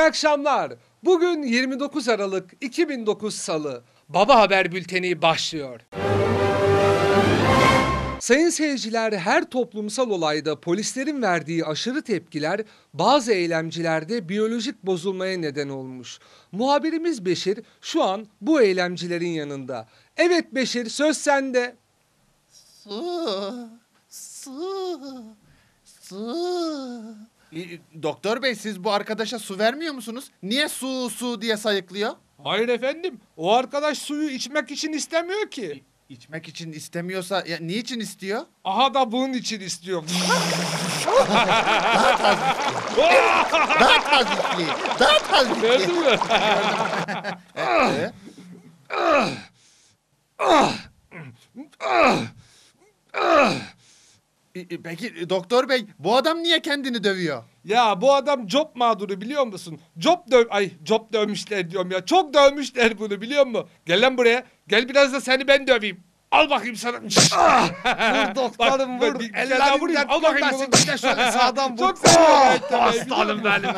İyi akşamlar. Bugün 29 Aralık 2009 Salı. Baba Haber Bülteni başlıyor. Sayın seyirciler, her toplumsal olayda polislerin verdiği aşırı tepkiler bazı eylemcilerde biyolojik bozulmaya neden olmuş. Muhabirimiz Beşir şu an bu eylemcilerin yanında. Evet Beşir, söz sende. Su. Doktor bey, siz bu arkadaşa su vermiyor musunuz? Niye su diye sayıklıyor? Hayır efendim, o arkadaş suyu içmek için istemiyor ki. İçmek için istemiyorsa ya, niçin istiyor? Aha da bunun için istiyor. Daha tazikli. Gördün mü? Peki doktor bey, bu adam niye kendini dövüyor? Ya bu adam job mağduru, biliyor musun? Job dövmüşler diyorum ya. Çok dövmüşler bunu, biliyor musun? Gel lan buraya. Gel biraz da seni ben döveyim. Al bakayım sana. Vur doktorum, vur. Ellerimden vurayım. Al bakayım bunu. Bir de şöyle sağdan vur. Çok seviyorum. Aslanım benim.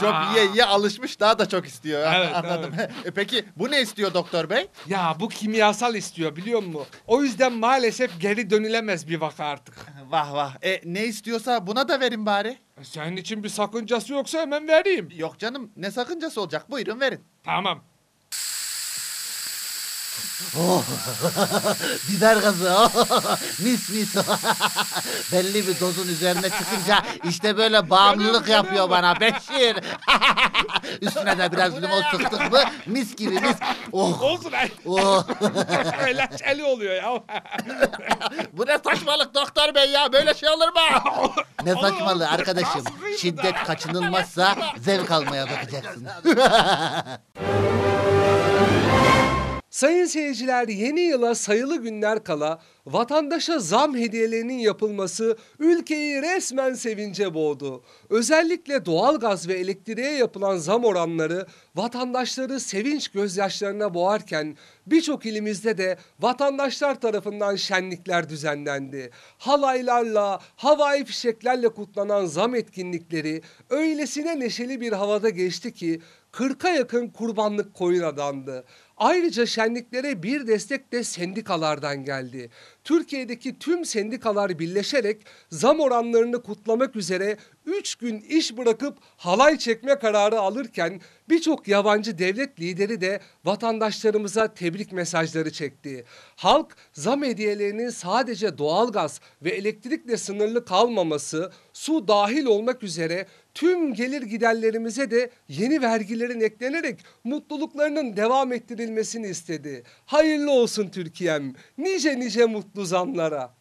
Job yiye alışmış, daha da çok istiyor. Evet, anladım. Evet. Peki bu ne istiyor doktor bey? Ya bu kimyasal istiyor, biliyor musun? O yüzden maalesef geri dönülemez bir vaka artık. Vah vah. Ne istiyorsa buna da verin bari. Senin için bir sakıncası yoksa hemen vereyim. Yok canım, ne sakıncası olacak? Buyurun verin. Tamam. Biber gazı. Mis. Belli bir dozun üzerine çıkınca işte böyle bağımlılık yapıyor bana Beşir. Üstüne de biraz limon sıktık mı mis gibi mis. Oh. Olsun ay. Oh. Laçeli oluyor ya. Bu ne saçmalık doktor bey ya, böyle şey olur mu? Ne saçmalığı arkadaşım. Şiddet kaçınılmazsa zevk almaya bakacaksın. Sayın seyirciler, yeni yıla sayılı günler kala vatandaşa zam hediyelerinin yapılması ülkeyi resmen sevince boğdu. Özellikle doğalgaz ve elektriğe yapılan zam oranları vatandaşları sevinç gözyaşlarına boğarken birçok ilimizde de vatandaşlar tarafından şenlikler düzenlendi. Halaylarla, havai fişeklerle kutlanan zam etkinlikleri öylesine neşeli bir havada geçti ki 40'a yakın kurbanlık koyun adandı. Ayrıca şenliklere bir destek de sendikalardan geldi. Türkiye'deki tüm sendikalar birleşerek zam oranlarını kutlamak üzere 3 gün iş bırakıp halay çekme kararı alırken birçok yabancı devlet lideri de vatandaşlarımıza tebrik mesajları çekti. Halk zam hediyelerinin sadece doğalgaz ve elektrikle sınırlı kalmaması, su dahil olmak üzere tüm gelir giderlerimize de yeni vergilerin eklenerek mutluluklarının devam ettirilmesini istedi. Hayırlı olsun Türkiye'm, nice mutlu zamlara.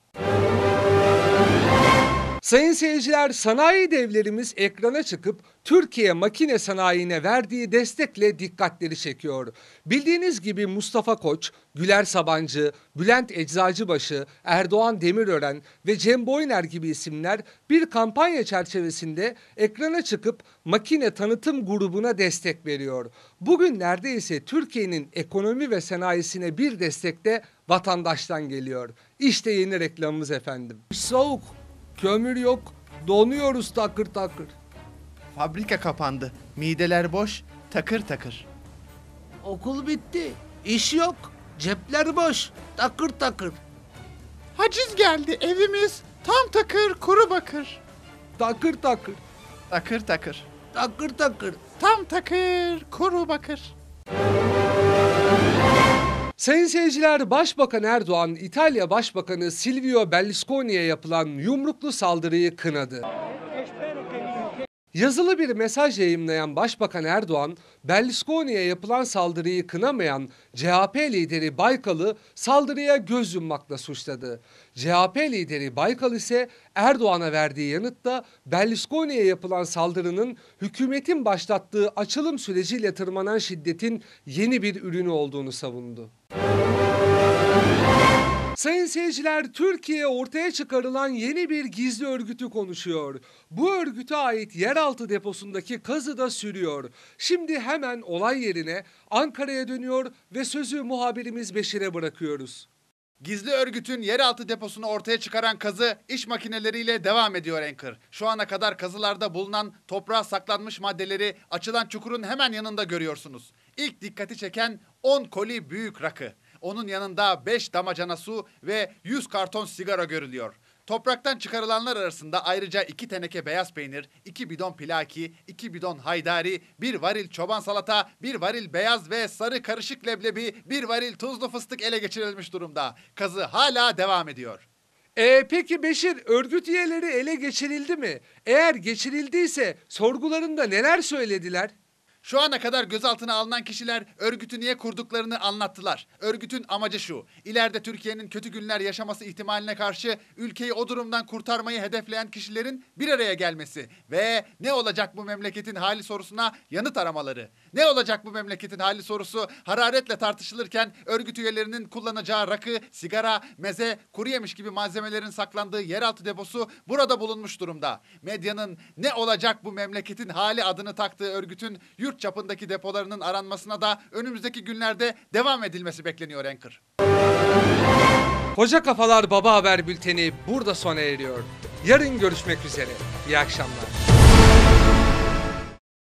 Sayın seyirciler, sanayi devlerimiz ekrana çıkıp Türkiye makine sanayine verdiği destekle dikkatleri çekiyor. Bildiğiniz gibi Mustafa Koç, Güler Sabancı, Bülent Eczacıbaşı, Erdoğan Demirören ve Cem Boyner gibi isimler bir kampanya çerçevesinde ekrana çıkıp makine tanıtım grubuna destek veriyor. Bugün neredeyse Türkiye'nin ekonomi ve sanayisine bir destek de vatandaştan geliyor. İşte yeni reklamımız efendim. Soğuk, kömür yok, donuyoruz takır takır. Fabrika kapandı, mideler boş, takır takır. Okul bitti, iş yok, cepler boş, takır takır. Haciz geldi, evimiz tam takır, kuru bakır. Takır takır. Takır takır. Takır takır. Tam takır, kuru bakır. Sayın seyirciler, Başbakan Erdoğan, İtalya Başbakanı Silvio Berlusconi'ye yapılan yumruklu saldırıyı kınadı. Yazılı bir mesaj yayımlayan Başbakan Erdoğan, Berlusconi'ye yapılan saldırıyı kınamayan CHP lideri Baykal'ı saldırıya göz yummakla suçladı. CHP lideri Baykal ise Erdoğan'a verdiği yanıtta Berlusconi'ye yapılan saldırının hükümetin başlattığı açılım süreciyle tırmanan şiddetin yeni bir ürünü olduğunu savundu. Sayın seyirciler, Türkiye ortaya çıkarılan yeni bir gizli örgütü konuşuyor. Bu örgüte ait yeraltı deposundaki kazı da sürüyor. Şimdi hemen olay yerine, Ankara'ya dönüyor ve sözü muhabirimiz Beşir'e bırakıyoruz. Gizli örgütün yeraltı deposunu ortaya çıkaran kazı iş makineleriyle devam ediyor Anchor. Şu ana kadar kazılarda bulunan toprağa saklanmış maddeleri açılan çukurun hemen yanında görüyorsunuz. İlk dikkati çeken 10 koli büyük rakı. Onun yanında 5 damacana su ve 100 karton sigara görülüyor. Topraktan çıkarılanlar arasında ayrıca 2 teneke beyaz peynir, 2 bidon pilaki, 2 bidon haydari, 1 varil çoban salata, 1 varil beyaz ve sarı karışık leblebi, 1 varil tuzlu fıstık ele geçirilmiş durumda. Kazı hala devam ediyor. Peki Beşir, örgüt üyeleri ele geçirildi mi? Eğer geçirildiyse sorgularında neler söylediler? Şu ana kadar gözaltına alınan kişiler örgütü niye kurduklarını anlattılar. Örgütün amacı şu: ileride Türkiye'nin kötü günler yaşaması ihtimaline karşı ülkeyi o durumdan kurtarmayı hedefleyen kişilerin bir araya gelmesi ve ne olacak bu memleketin hali sorusuna yanıt aramaları. Ne olacak bu memleketin hali sorusu hararetle tartışılırken örgüt üyelerinin kullanacağı rakı, sigara, meze, kuruyemiş gibi malzemelerin saklandığı yeraltı deposu burada bulunmuş durumda. Medyanın "ne olacak bu memleketin hali" adını taktığı örgütün yurt çapındaki depolarının aranmasına da önümüzdeki günlerde devam edilmesi bekleniyor Anchor. Koca Kafalar Baba Haber Bülteni burada sona eriyor. Yarın görüşmek üzere. İyi akşamlar.